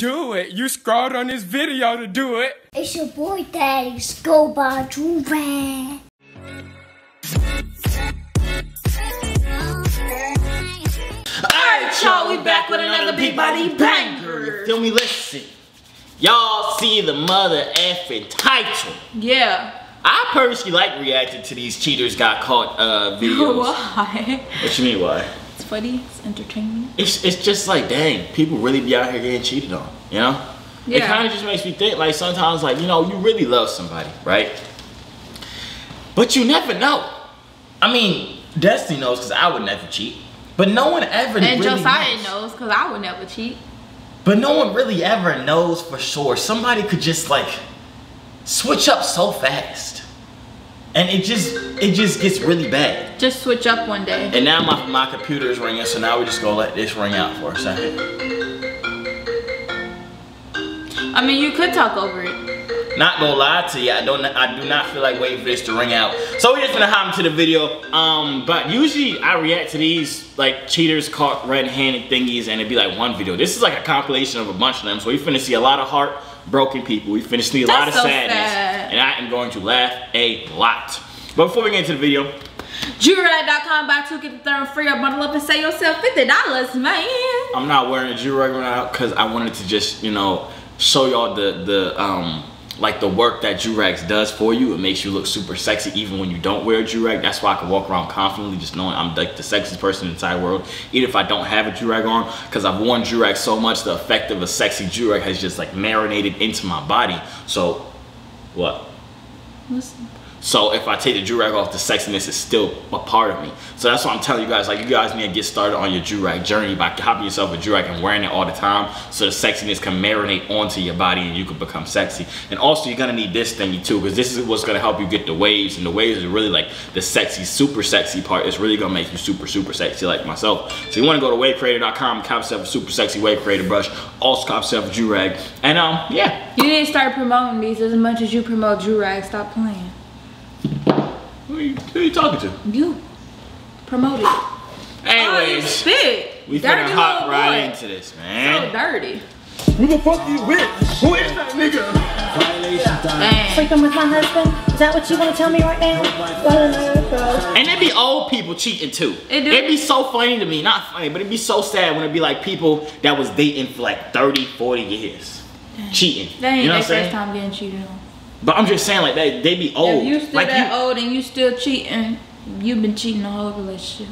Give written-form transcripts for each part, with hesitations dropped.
do it. You scrolled on this video to do it. It's your boy, Daddy. Go by Jurag. Alright, y'all, we back with another big body banger. Feel me? Listen. Y'all see the mother effing title. Yeah. I personally like reacting to these cheaters got caught videos. Why? What you mean why? It's funny, it's entertaining. It's just like, dang, people really be out here getting cheated on, you know? Yeah. It kind of just makes me think, like, sometimes, like, you know, you really love somebody, right? But you never know. I mean, Destiny knows because I would never cheat. But no one ever and really Josiah knows because I would never cheat. But no one really ever knows for sure. Somebody could just, like, switch up so fast, and it just gets really bad. Just switch up one day. And now my computer is ringing, so now we just gonna let this ring out for a second. I mean, you could talk over it. Not gonna lie to you, I do not feel like waiting for this to ring out. So we're just gonna hop into the video. But usually I react to these like cheaters caught red-handed thingies, and it'd be like one video. This is like a compilation of a bunch of them, so we finna see a lot of heart. Broken people. We finished a lot of sadness, and I am going to laugh a lot. But before we get into the video, Jurag.com, buy two, get the third free, or bundle up and save yourself $50, man. I'm not wearing a Jurag right now because I wanted to just, you know, show y'all the work that Jurag does for you. It makes you look super sexy even when you don't wear a Jurag. That's why I can walk around confidently just knowing I'm like the sexiest person in the entire world, even if I don't have a Jurag on, because I've worn Jurag so much, the effect of a sexy Jurag has just like marinated into my body. So, what? Listen. So if I take the Jurag off, the sexiness is still a part of me. So that's why I'm telling you guys, like, you guys need to get started on your Jurag journey by hopping yourself a Jurag and wearing it all the time so the sexiness can marinate onto your body and you can become sexy. And also you're gonna need this thingy too, because this is what's gonna help you get the waves, and the waves are really like the sexy, super sexy part. It's really gonna make you super, super sexy like myself. So you wanna go to wavecreator.com, cop yourself a super sexy wave creator brush, also cop yourself a Jurag, and yeah. You need to start promoting these as much as you promote Jurag. Stop playing. Who are you talking to? You. Promoted. Anyways. Oh, spit. We finna hop right into this, man. So dirty. Who the fuck you with? Who is that nigga? Violation time. Sleeping with my husband? Is that what you want to tell me right now? And it be old people cheating too. It be so funny to me. Not funny, but it be so sad when it be like people that was dating for like 30, 40 years. Dang. Cheating. That ain't, you know, their first time getting cheated on. But I'm just saying, like, they be old. If you still like that old and you still cheating, you've been cheating the whole relationship.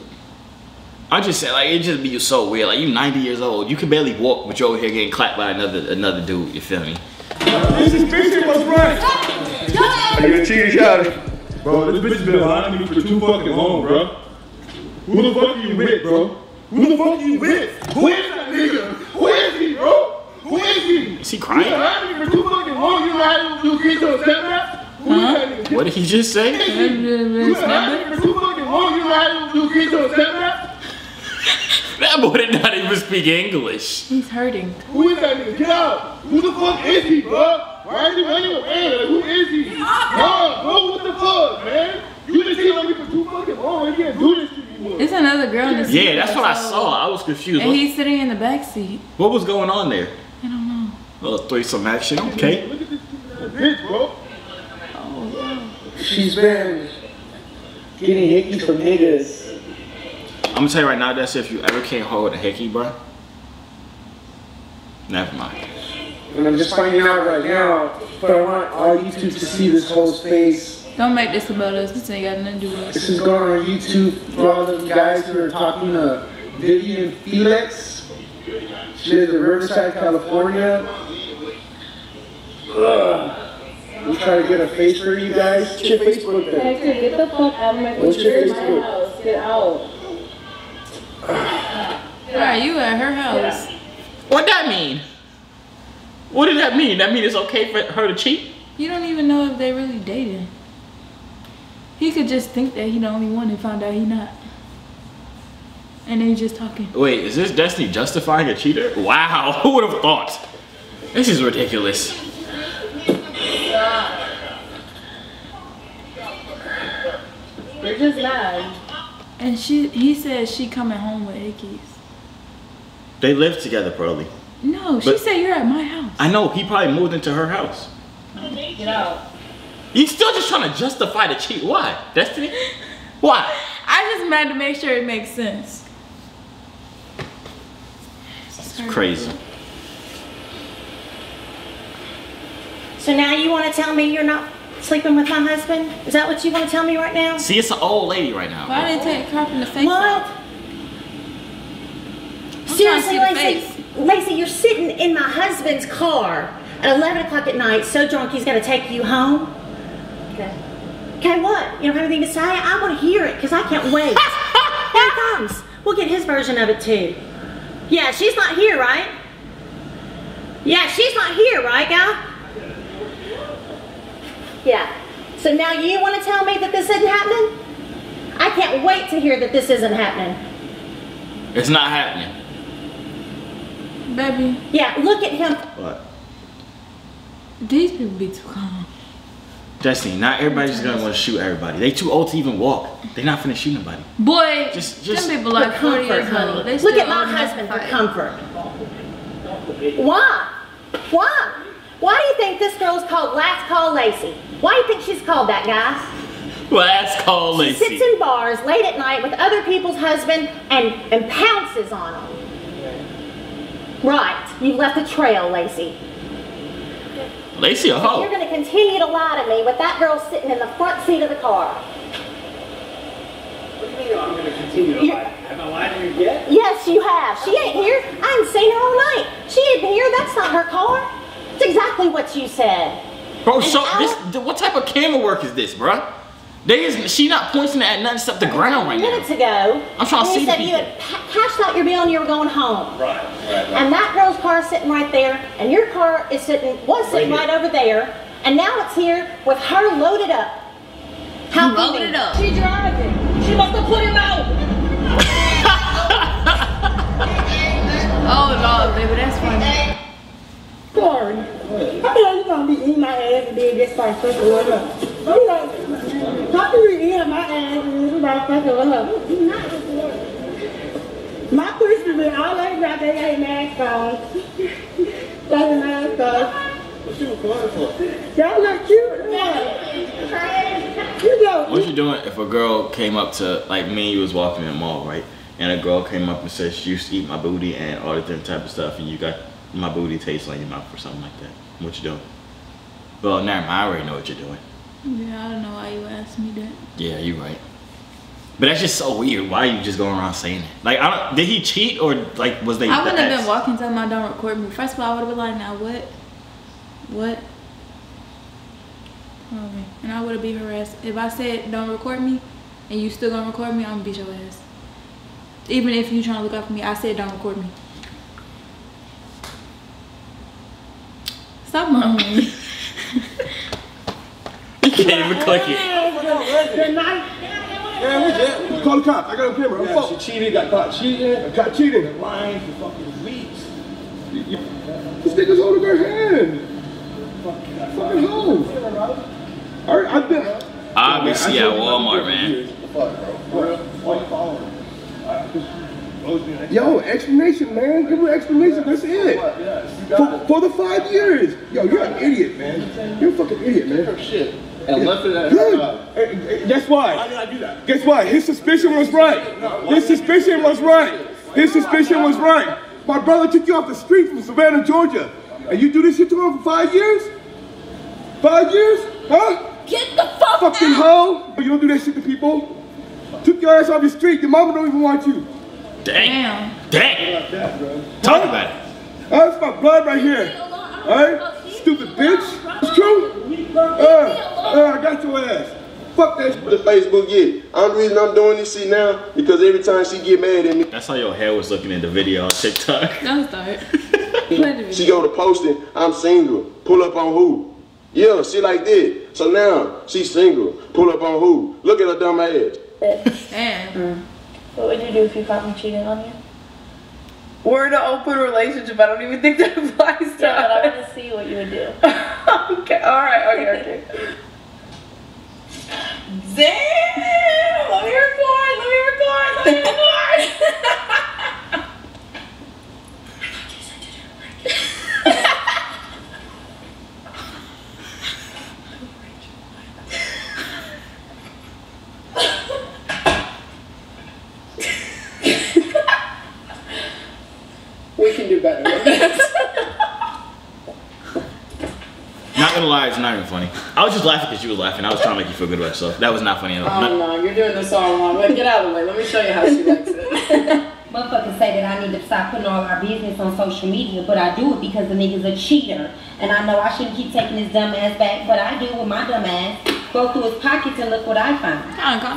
I just said, like, it just be so weird. Like, you 90 years old, you can barely walk, but you're over here getting clapped by another dude, you feel me? This is bitch, what's right? I got cheated, y'all. Bro, this bitch been lying to me for too fucking long, bro. Who the fuck are you with, bro? Who the fuck are you with? Who is that nigga? Who is he, bro? Who is he? Is he crying? What did he just say? That boy did not even speak English. He's hurting. Who is that nigga? Get out! Who the fuck is he, bro? Why is he running away? Who is he? Bro, what the fuck, man? You just hit on me for too fucking long. You can't do this to me. It's another girl in the seat. Yeah, that's what I saw. I was confused. And he's sitting in the back seat. What was going on there? I don't know. A little threesome action, okay. Look at this bitch, bro. Oh, yeah. She's been getting hickey from niggas. I'm gonna tell you right now, that's if you ever can't hold a hickey, bro. Never mind. And I'm just finding out right now, but I want all YouTube to see this whole space. Don't make this about us. This ain't got nothing to do with us. This is going on YouTube for all the guys who are talking to Vivian Felix. She lives in Riverside, California. We try to get a face for you guys. What's your Facebook then? Get the fuck out of my house. Get out. Why are you at her house? What that mean? What did that mean? That mean it's okay for her to cheat? You don't even know if they really dated. He could just think that he the only one and found out he not. And then you're just talking. Wait, is this Destiny justifying a cheater? Wow, who would have thought? This is ridiculous. They're just lied. And he said she coming home with hickeys. They live together, probably. No, she said you're at my house. I know, he probably moved into her house. Get out. He's still just trying to justify the cheat. Why? Destiny? Why? I just mad to make sure it makes sense. It's crazy. So now you want to tell me you're not sleeping with my husband? Is that what you want to tell me right now? See, it's an old lady right now. Why didn't take a crop in the face? What? Seriously, Lacey, you're sitting in my husband's car at 11 o'clock at night, so drunk he's going to take you home? Okay. Okay, what? You don't have anything to say? I want to hear it because I can't wait. Here it comes. We'll get his version of it too. Yeah, she's not here, right? Yeah, she's not here, right, guy? Yeah. So now you want to tell me that this isn't happening? I can't wait to hear that this isn't happening. It's not happening. Baby. Yeah, look at him. What? These people be too calm. Jesse, not everybody's gonna want to shoot everybody. They too old to even walk. They're not finna shoot nobody. Boy, just them people like comfort, honey. Look at my husband for comfort. Why? Why? Why do you think this girl's called Last Call Lacey? Why do you think she's called that, guys? Last Call Lacey. She sits in bars late at night with other people's husband and pounces on them. Right, you left a trail, Lacey. Lacey, a hoe. You're going to continue to lie to me with that girl sitting in the front seat of the car. What do you mean I'm going to continue to lie? Have I lied to you yet? Yes, you have. She ain't here. I haven't seen her all night. She ain't been here. That's not her car. That's exactly what you said. Bro, so this, what type of camera work is this, bro? She not pointing at nothing except the ground right now. Minutes ago, I'm trying to see the people. You had cashed out your bill and you were going home. Right, right. And that girl's car is sitting right there, and your car is sitting right over there, and now it's here with her loaded up. How loaded up? She driving. She must have put him out. Oh no, baby, that's funny. Sorry. I know you're gonna be eating my ass and being this like fucking loaded up. How do you eat my ass and this like fucking loaded up? My pussy been all over about they ain't mask on. Doesn't mask on. What you recording for? That look cute, man. You know. What you doing if a girl came up to, like me and you was walking in the mall, right? And a girl came up and said she used to eat my booty and all this different type of stuff and you got my booty tastes like your mouth or something like that. What you doing? Well, never mind. I already know what you're doing. Yeah, I don't know why you asked me that. Yeah, you're right. But that's just so weird. Why are you just going around saying it? Like, I don't. Did he cheat or like was they? I wouldn't have been walking to my don't record me. First of all, I would have been like, now what? What? Okay. And I would have been harassed if I said don't record me, and you still gonna record me. I'm gonna beat your ass. Even if you trying to look out for me, I said don't record me. Stop mumbling. You can't even click it. Yeah, call the cops. I got on camera. Yeah, she cheated, got caught cheating. I got cheating. Lying for fucking weeks. This nigga's holding her hand. Fucking hoe. All right, I've been. Obviously at Walmart, man. Why you following her? Yo, explanation, man. Give him an explanation. That's it. For the 5 years. Yo, you're an idiot, man. You're a fucking idiot, man. Shit. And left it at her. Guess why? Why did I do that? Guess why? His suspicion was right. His suspicion was right. His suspicion was right. My brother took you off the street from Savannah, Georgia. And you do this shit to him for 5 years? 5 years? Huh? Get the fuck out. Fucking hoe. You don't do that shit to people. Took your ass off the street. Your mama don't even want you. Damn. Damn. Talk about it. Oh, it's my blood right here. Alright? Stupid bitch. It's true. I got your ass. Fuck that shit. The Facebook, yeah. The reason I'm doing this shit now, because every time she get mad at me. That's how your hair was looking in the video on TikTok. Don't start. She go to posting, I'm single. Pull up on who? Yeah, she like that. So now, she's single. Pull up on who? Look at her dumb ass. Damn. What would you do if you caught me cheating on you? We're in an open relationship. I don't even think that applies to us. But I want to see what you would do. Okay. All right. Okay. Okay. Damn! Let me record. Let me record. Let me record. gonna lie, it's not even funny. I was just laughing because you were laughing. I was trying to make you feel good about yourself. That was not funny at all. Oh no, you're doing this all wrong. Wait, get out of the way. Let me show you how she likes it. Motherfuckers say that I need to stop putting all our business on social media, but I do it because the nigga's a cheater. And I know I shouldn't keep taking his dumb ass back, but I do with my dumb ass. Go through his pockets and look what I found.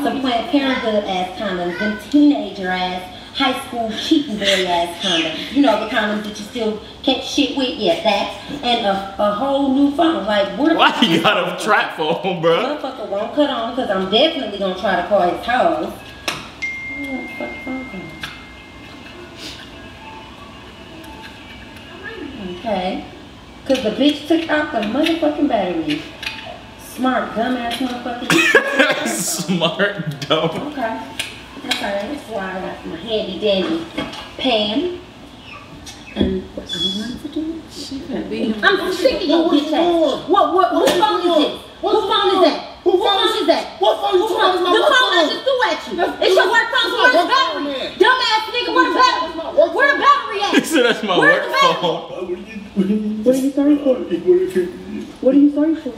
Some Planned Parenthood ass condoms, them teenager ass, high school cheating very ass condoms. You know, the condoms that you still catch shit with, yeah, that. And a whole new phone. Like, we're why you got a trap phone, bro? Motherfucker won't cut on because I'm definitely gonna try to call his hoes. Okay. Because the bitch took out the motherfucking battery. Smart, dumbass motherfucker. Smart, dumb. Okay. Okay, that's why I got my handy dandy pan. And what do you want to do? She could be. I'm sick of you. What phone is it? Whose phone is that? Who phone is that? What phone is that? The phone I just threw at you. It's your work phone. Where's the battery? Dumbass nigga, where's the battery? Where's the battery at? So that's my work phone. What are you sorry for? What are you sorry for?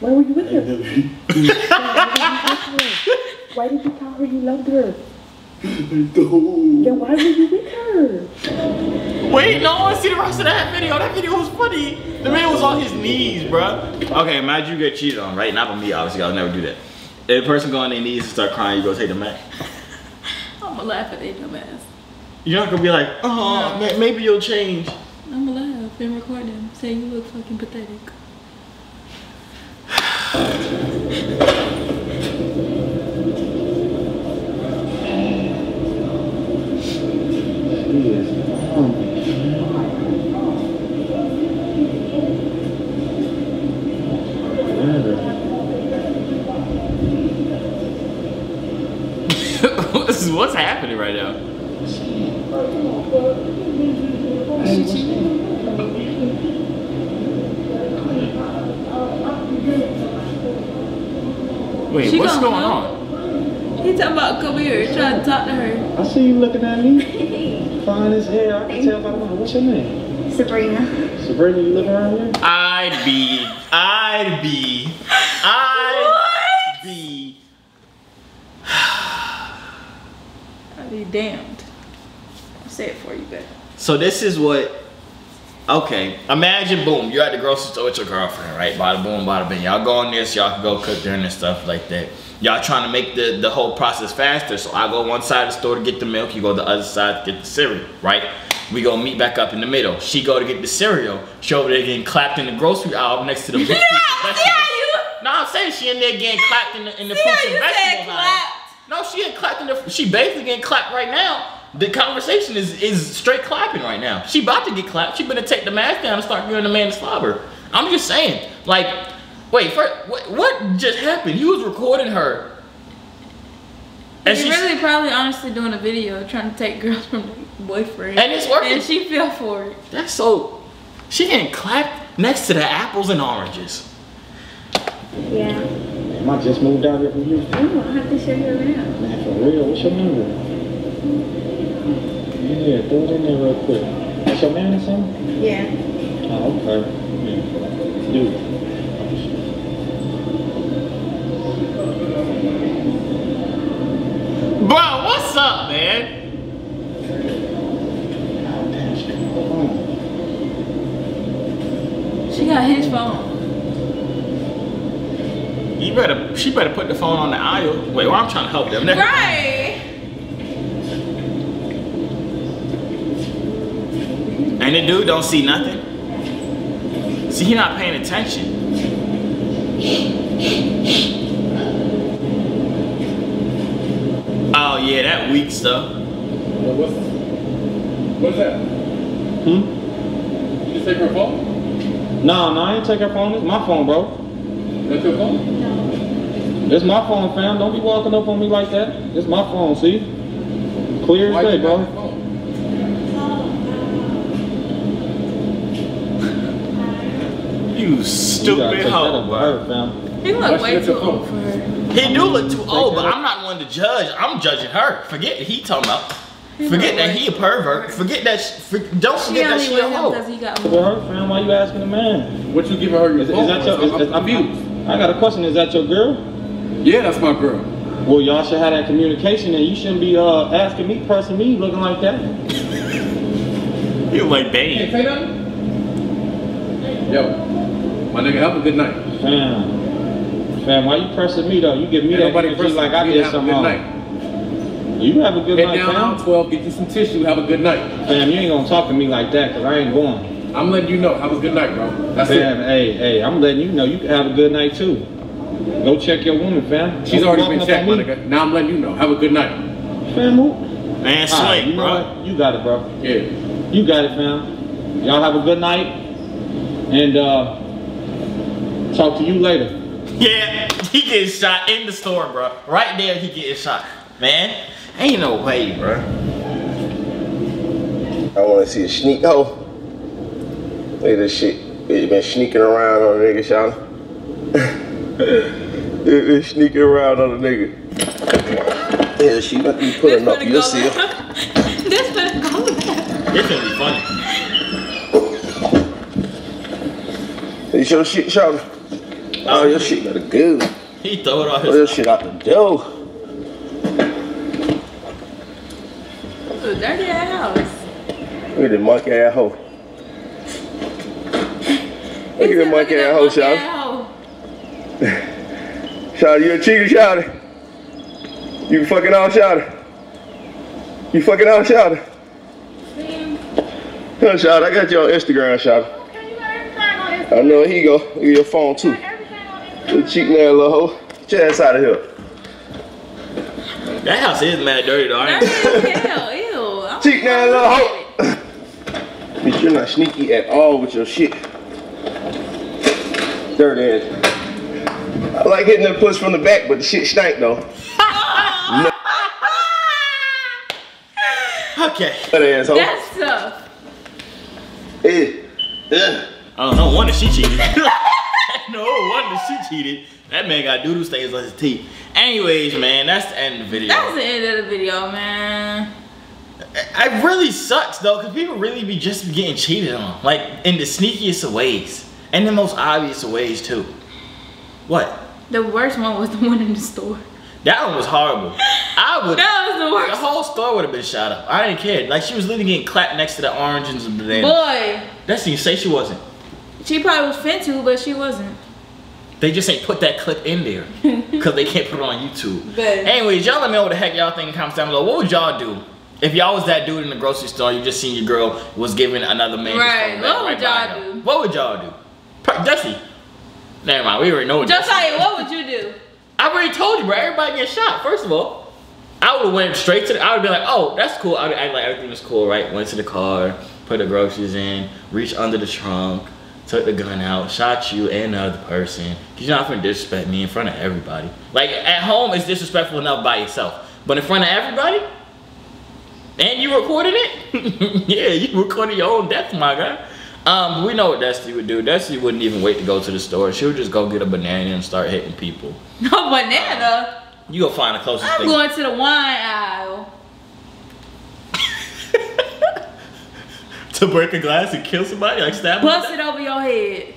Why were you with her? Why did you tell her you loved her? Then why were you with her? Wait, no one see the rest of that video. That video was funny. The man was on his knees, bro. Okay, imagine you get cheated on, right? Not on me, obviously. I'll never do that. If a person go on their knees and start crying, you go take them back. I'ma laugh at their dumb ass. You're not gonna be like, oh, no. Maybe you'll change. I'ma laugh and record them, saying you look fucking pathetic. What's happening right now? Wait, she what's going on? He talking about come here, trying to talk to her. I see you looking at me. Fine as hell. I can tell by the woman. What's your name? Sabrina. Sabrina, you looking around here? I'd be damned. I'll say it for you, babe. So this is what. Okay, imagine, boom, you're at the grocery store with your girlfriend, right? Bada boom, bada bing. Y'all go on this, y'all can go cook dinner and stuff like that. Y'all trying to make the whole process faster. So I go one side of the store to get the milk, you go the other side to get the cereal, right? We go meet back up in the middle. She go to get the cereal. She over there getting clapped in the grocery aisle next to the vegetables. No, I'm saying she in there getting clapped in the fruits and vegetables aisle. No, she ain't clapped in the, she basically getting clapped right now. The conversation is straight clapping right now. She about to get clapped. She better take the mask down and start giving the man the slobber. I'm just saying. Like, wait, first, what just happened? He was recording her. And she's really probably honestly doing a video trying to take girls from the boyfriend. And it's working. And she fell for it. That's so, she getting clapped next to the apples and oranges. Yeah. I just moved out here from Houston. Oh, I'll have to show you around. Man, for real, what's your number? Yeah, throw it in there real quick. That's your man or something? Yeah. Oh, okay. Yeah. Dude. Bro, what's up, man? She got his phone. You better, she better put the phone on the aisle. Wait, well, I'm trying to help them. Right. And the dude don't see nothing. See, he not paying attention. Oh yeah, that weak stuff. What's that? Hmm? Did you take her phone? No, I ain't take her phone. It's my phone, bro. That's your phone? No. It's my phone, fam. Don't be walking up on me like that. It's my phone, see? Clear as day, bro. You stupid hoe, bro. He look way too old for her. He do look too old, but I'm not one to judge. I'm judging her. Forget it. He talking about Forget that he a pervert. Forget that. Don't forget that she a hoe. Well, friend, why you asking the man? What you giving her? I got a question. Is that your girl? Yeah, that's my girl. Well, y'all should have that communication, and you shouldn't be asking me, pressing me, looking like that. You like babe. Hey, pay them. Yo, my nigga, have a good night. Fam, why you pressing me though? You give me that energy like I did somehow. You have a good night. Head down, 12, get you some tissue, have a good night. Fam, you ain't gonna talk to me like that, cause I ain't going. I'm letting you know, have a good night, bro. That's fam, it. Hey, I'm letting you know, you can have a good night too. Go check your woman, fam. She's already been checked, Monica. Now I'm letting you know, have a good night. Fam, who? Man, swank, you know bro. You got it, bro. Yeah. You got it, fam. Y'all have a good night. And talk to you later. Yeah, he getting shot in the store, bro. Right there, he getting shot. Man, ain't no way, bro. I want to see a sneak hoe. Look at this shit. It been sneaking around on the nigga, Sean. It been sneaking around on the nigga. Yeah, she gonna be pulling up. You'll see her. This better go back. This gonna be funny. Hey, your shit, Sean. Oh, your shit gotta go. He throw it off his. Your shit out the door. A dirty ass house. Look at the monkey ass hoe. Look at the monkey ass hoe, Shawty. Shawty, you a cheater, Shawty. You fucking off, Shawty. You fucking off, Shawty. Huh, Shawty, I got you on Instagram, Shawty. Okay, you got everything on Instagram. I know he go. Look at your phone too. You cheating ass little hoe. Get your ass out of here. That house is mad dirty though. Dirty as hell. Cheek now, little hoe. Bitch, you're not sneaky at all with your shit. Dirty ass. I like hitting the puss from the back, but the shit stank though. No. Okay. Dirty ass hoe. That's tough. Yeah. Oh, no wonder she cheated. No wonder she cheated. That man got doodle stains on his teeth. Anyways, man, that's the end of the video. That's the end of the video, man. It really sucks though, cause people really be just getting cheated on, like in the sneakiest of ways, and the most obvious of ways too. What? The worst one was the one in the store. That one was horrible. That was the worst. The whole store would have been shot up. I didn't care. Like she was literally getting clapped next to the oranges and bananas. Boy. That's you say she wasn't. She probably was fin to, but she wasn't. They just ain't put that clip in there, cause they can't put it on YouTube. But anyways, y'all let me know what the heck y'all think in the comments down below. What would y'all do? If y'all was that dude in the grocery store, you just seen your girl was giving another man. Right. What would y'all do? What would y'all do? Jesse. Never mind. We already know. Josiah, what would you do? I already told you, bro. Everybody gets shot. First of all, I would have went straight to. I would be like, oh, that's cool. I would act like everything was cool, right? Went to the car, put the groceries in, reached under the trunk, took the gun out, shot you and another person. Cause you're not gonna disrespect me in front of everybody. Like at home, it's disrespectful enough by itself, but in front of everybody. And you recorded it? Yeah, you recorded your own death, my guy. We know what Destiny would do. Destiny wouldn't even wait to go to the store. She would just go get a banana and start hitting people. No banana? You go find the closest thing. I'm going to the wine aisle. To break a glass and kill somebody? Like stab them? Bust it over your head.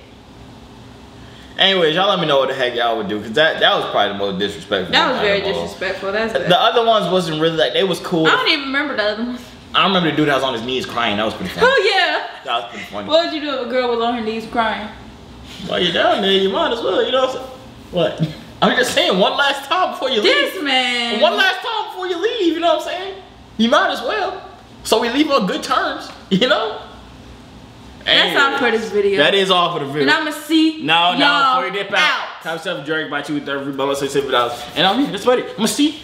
Anyways, y'all let me know what the heck y'all would do, cause that was probably the most disrespectful. That was very disrespectful. That's bad. The other ones wasn't really like they was cool. I don't even remember the other ones. I remember the dude that was on his knees crying. That was pretty funny. Oh yeah. That was pretty funny. What would you do if a girl was on her knees crying? Well, you're down there, you might as well. You know what I'm saying? What? I'm just saying one last time before you leave. This man. One last time before you leave. You know what I'm saying? You might as well. So we leave on good terms. You know. That's all for this video. That is all for the video. And I'ma see. No, before you dip out. Top 7 Jurag by 230 balance $6 and I'm here. That's what I'ma see.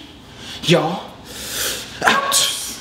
Y'all out.